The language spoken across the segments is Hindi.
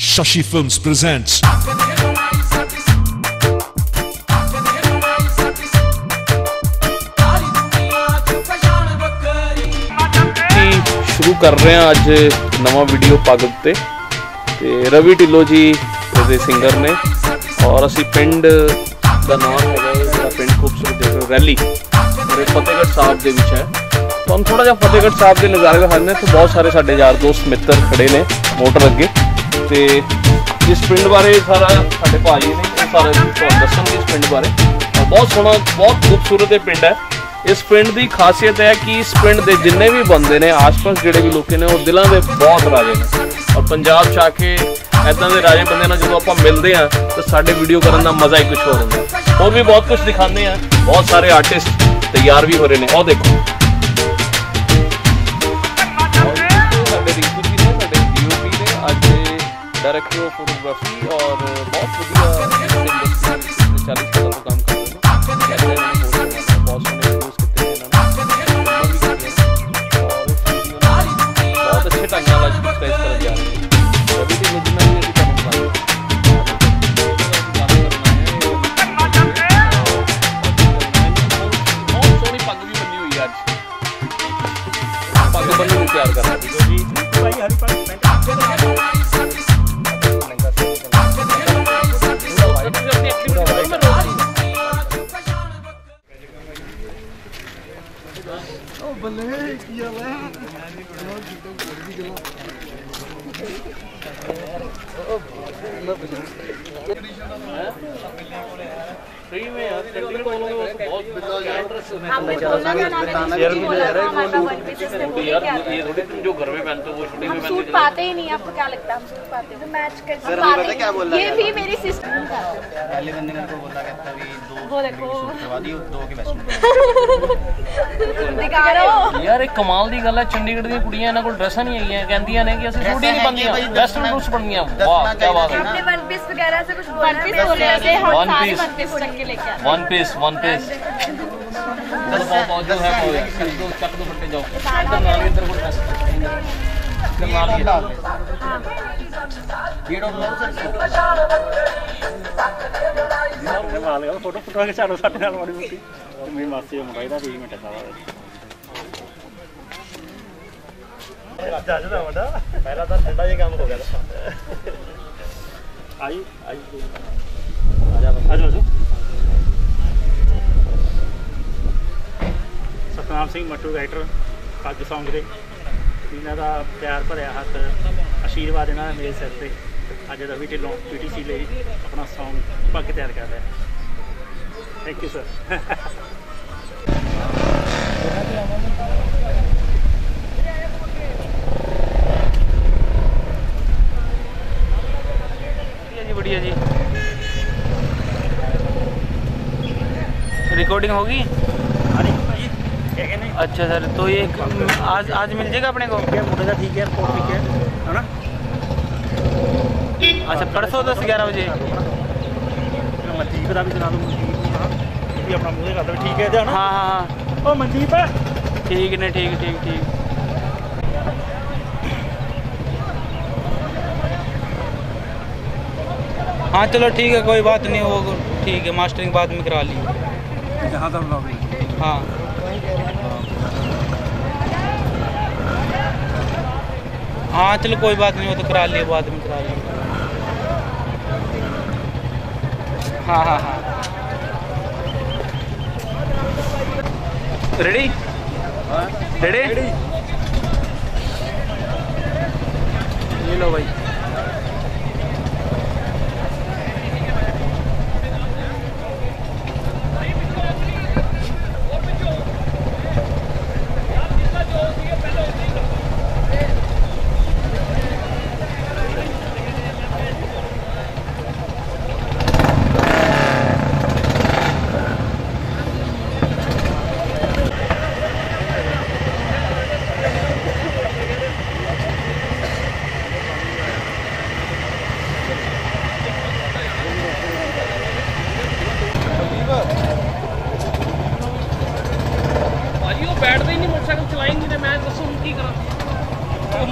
शशि फिल्म्स प्रेजेंट्स शुरू कर रहे हैं आज नवा वीडियो पागग ते रवि ढिल्लों जी दे सिंगर ने और असि पिंड का नाम है जरा पिंड खूबसूरत देखो रैली फतेहगढ़ साहब के विच है। तो हम थोड़ा जहा फतेहगढ़ साहब के नज़ारे दिखाने तो बहुत सारे साढ़े यार दोस्त मित्र खड़े ने मोटर अगे ते इस पिंड बारे सारा साढ़े भाई ने सारा दसन इस पिंड बारे और बहुत सोहना बहुत खूबसूरत पिंड है। इस पिंड की खासियत है कि इस पिंड के जिन्ने भी बंदे ने आस पास जोड़े भी लोग ने और दिलों के बहुत राजे ने और पंजाब आके इदा के राजे बंद जो आप मिलते हैं तो साढ़े वीडियो करने का मज़ा ही कुछ हो रहा है। और भी बहुत कुछ दिखाते हैं, बहुत सारे आर्टिस्ट तैयार भी हो रहे हैं। और देखो डायरेक्टर ऑफ फोटोग्राफी और बहुत बढ़िया 40 साल का काम कर रहे हैं। बहुत सोने यूज करते हैं बहुत अच्छे ढंग से आज प्रेस कर दिया अभी भी मुझे मैं यार एक कमाल की गल है चंडीगढ़ दी कुड़ियां इन्हां कोल ड्रेसां नहीं है कहंदियां ने कि असीं सूट ही नहीं पांदियां वेस्टर्न लुक्स बनगियां। वाह क्या बात है। हमने वन पीस वगैरह से कुछ बोला है वन पीस बहुत है तो चक दो फटे जाओ नागेंद्र को फोटो फोटो के चालो साडे नाल माड़ी मुट्टी मेरी मासी का मुंडा भी मिनट का जाज ना मुंडा पहला तो ठंडा ये काम हो गया था आई आई आ जाओ राव सिंह मट्टू राइटर पग सॉन्ग दे इन्हों का प्यार भरया हथ आशीर्वाद इन्हों ने मेरे सिर पर अज रवि ढिल्लों PTC ले अपना सॉन्ग पग तैयार कर रहा है। Thank you sir. बढ़िया जी रिकॉर्डिंग होगी। अच्छा सर तो ये आज आज मिल जाएगा अपने को ठीक है है ना। अच्छा परसों 10-11 बजे मनजीत का भी चला दो भी अपना मुझे कर दो ठीक है ना। हाँ हाँ ओ मनजीत ठीक ने ठीक। हाँ चलो ठीक है कोई बात नहीं वो ठीक है मास्टरिंग बाद में करा ली जहाँ तक। हाँ हाँ चलो कोई बात नहीं वो तो करा लिया बाद में करा लिया। हाँ हाँ हाँ रेडी रेडी ये लो भाई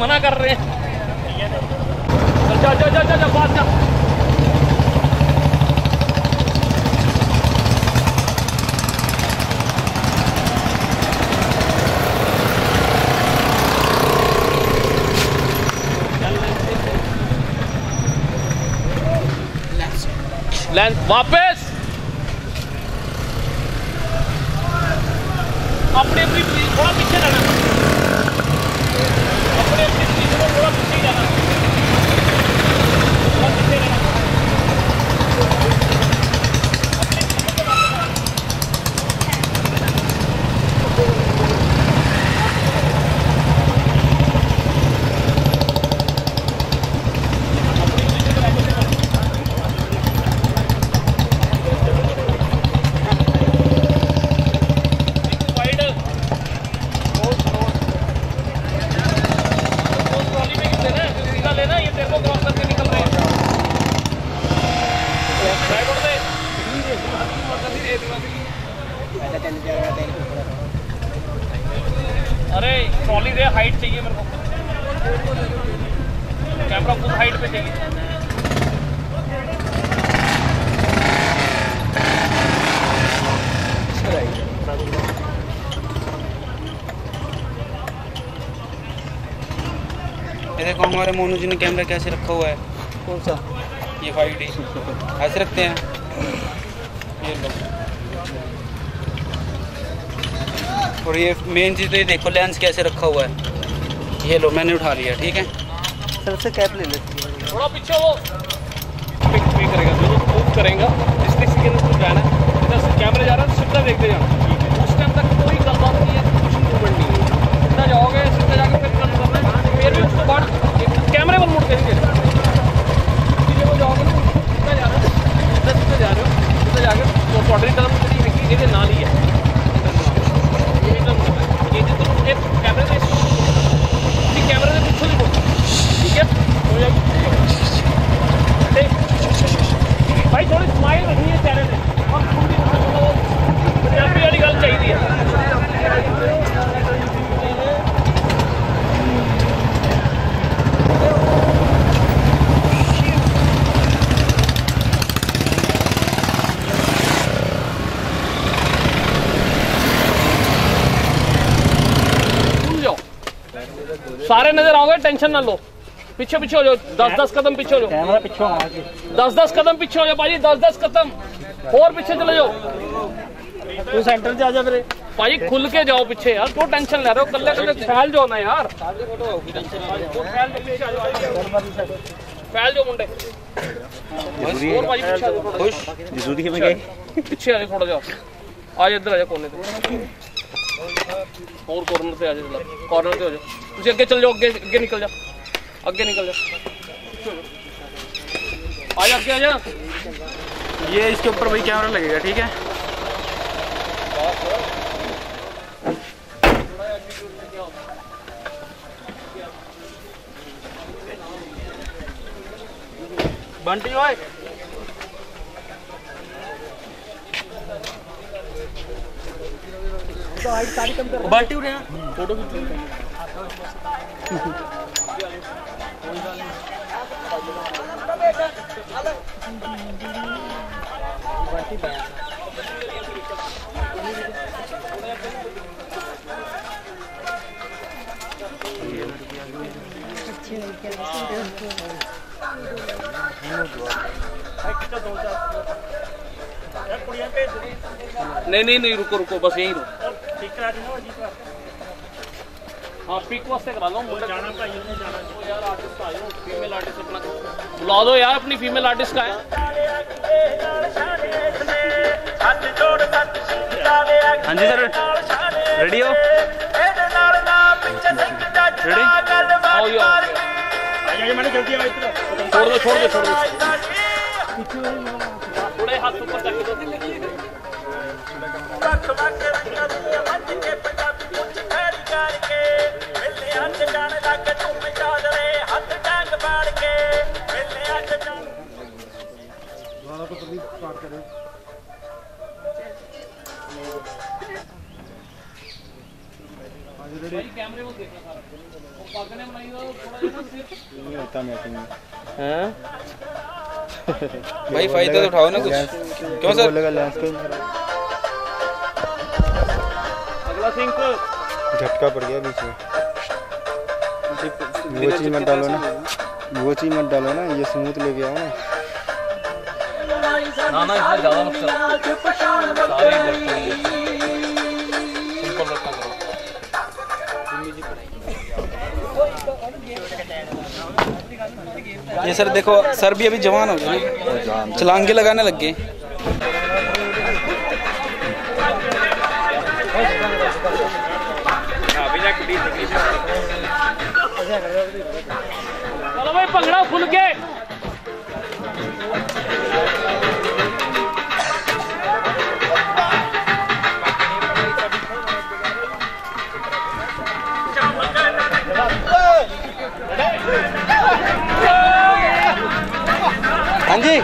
मना कर रहे हैं। वापस अपने अपनी चीज थोड़ा पीछे जाना, अपने अपनी चीज को थोड़ा पीछे जाना, मोनू जी ने कैमरा कैसे रखा हुआ है, कौन सा ये 5D ऐसे रखते हैं। ये और ये मेन चीज़ तो ये देखो लेंस कैसे रखा हुआ है। ये लो मैंने उठा लिया, ठीक है सर से कैप ले लेते हैं थोड़ा पीछे, वो पिक भी करेगा जरूर मूव करेगा जिस तरीके से अंदर जाना है। इधर से कैमरा जा रहा है सीधा देखते जाना, ठीक है उस टाइम तक कोई गलत नहीं है, कुछ मूवमेंट नहीं है, सीधा जाओगे सीधा जाके फिर कम करना है, फिर भी उसको बाद कैमरे पर मोड़ करेंगे। वो जाओगे ना कितना जा रहे हो, कितना कितना जा रहे हो, कितना जाके वो पॉटरी टर्म थोड़ी निकली ये ना ली है ये तो एक कैमरे से ये कैमरे से पीछे देखो, ठीक है हो जाएगी भाई। थोड़ी स्माइल रखनी है चेहरे पे और थोड़ी पंजाबी वाली गल चाहिए है। सारे नजर आओगे, टेंशन ना लो, पीछे पीछे हो जाओ, 10-10 कदम पीछे हो जाओ, कैमरा पीछे आ गया, 10-10 कदम पीछे हो जाओ भाई, 10-10 कदम और पीछे चले जाओ, तू सेंटर से आ जा मेरे भाई, खुल के जाओ पीछे यार, तो टेंशन ले रहे हो, कल्ले कल्ले फैल जाओ ना यार, फैल जाओ मुंडे और भाई पीछे खुश जरूरी है, मैं गए पीछे आ थोड़ा जाओ, आज इधर आ जा कोने पे और कॉर्नर से आ जाओ, कॉर्नर से हो जाओ, तुझे आगे चल जाओ, आगे आगे निकल जा, आगे निकल जा, आजा आगे आजा। ये इसके ऊपर भाई कैमरा लगेगा, ठीक है बंटी भाई, तो हाइट सारी कम कर, बंटी उठे ना फोटो खींच, नहीं रुको रुको बस यही रुको, हाँ पिक वास्ते करा दो, जाना भाई ने जाना तो यार आर्टिस्ट आयो, फीमेल आर्टिस्ट अपना बुला दो यार, अपनी फीमेल आर्टिस्ट का है। हाँ जी सर रेडी हो, रेडी आओ यो आइए, मैंने जल्दी आओ इधर, छोड़ दो थोड़े हाथ ऊपर करके दो, कैमरे में देखना सारा, वो पागल ने बनाई, थोड़ा ना सिर्फ नहीं होता मैचिंग है। भाई फायदा तो उठाओ ना कुछ। क्यों सर? अगला सिंह को झटका पड़ गया बीच में। वो चीज मत डालो ना, वो चीज मत डालो ना, ये स्मूथ ले गया ना। ना ना इसमें ज़्यादा मत करो। ये सर देखो, सर भी अभी जवान हो गए, छलांगे लगाने लग गए। चलो भाई पकड़ा खुल के। हाँ जी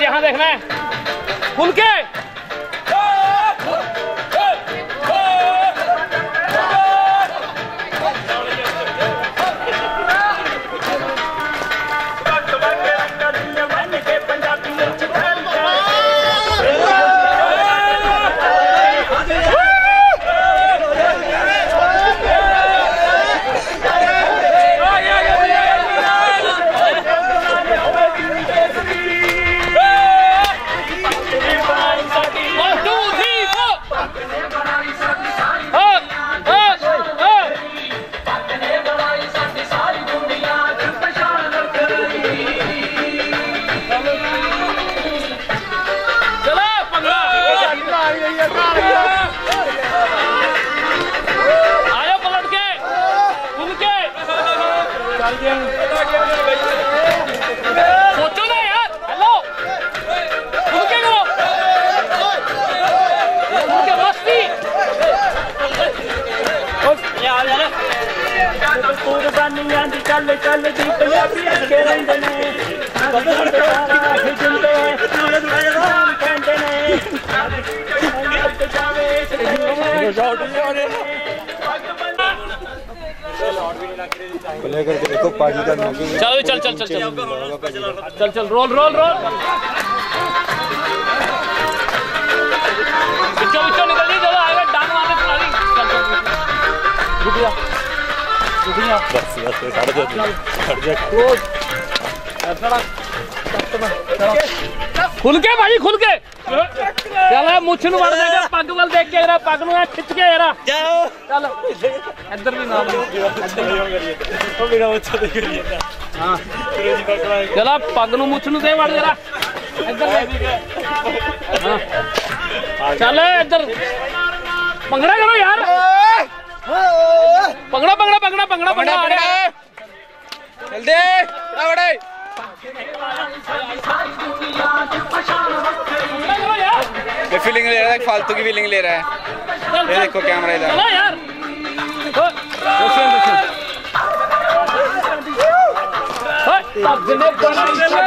जहाँ देखना है खुल के। चलो चल चल चल चल चल रोल रोल रोल। पिछो पिछो निकल गई। चलो आगे डांग मारने चलानी। रुक जा रुक जा बस बस हट जा खुल के भाई खुल के। चलो मुछ नु मार देगा पग वल देख के। जरा पग नु खिच के जरा चलो इधर भी ना ओ मेरा अच्छा देख रही है। हां चलो पग नु मुछ नु दे मार जरा इधर। हां चलो इधर पंगड़ा करो यार। पंगड़ा पंगड़ा पंगड़ा पंगड़ा पंगड़ा चल दे बड़े ये फीलिंग ले रहा है। फालतू की फीलिंग ले रहा है। ये देखो कैमरा इधर। चलो यार दोस्तों दोस्तों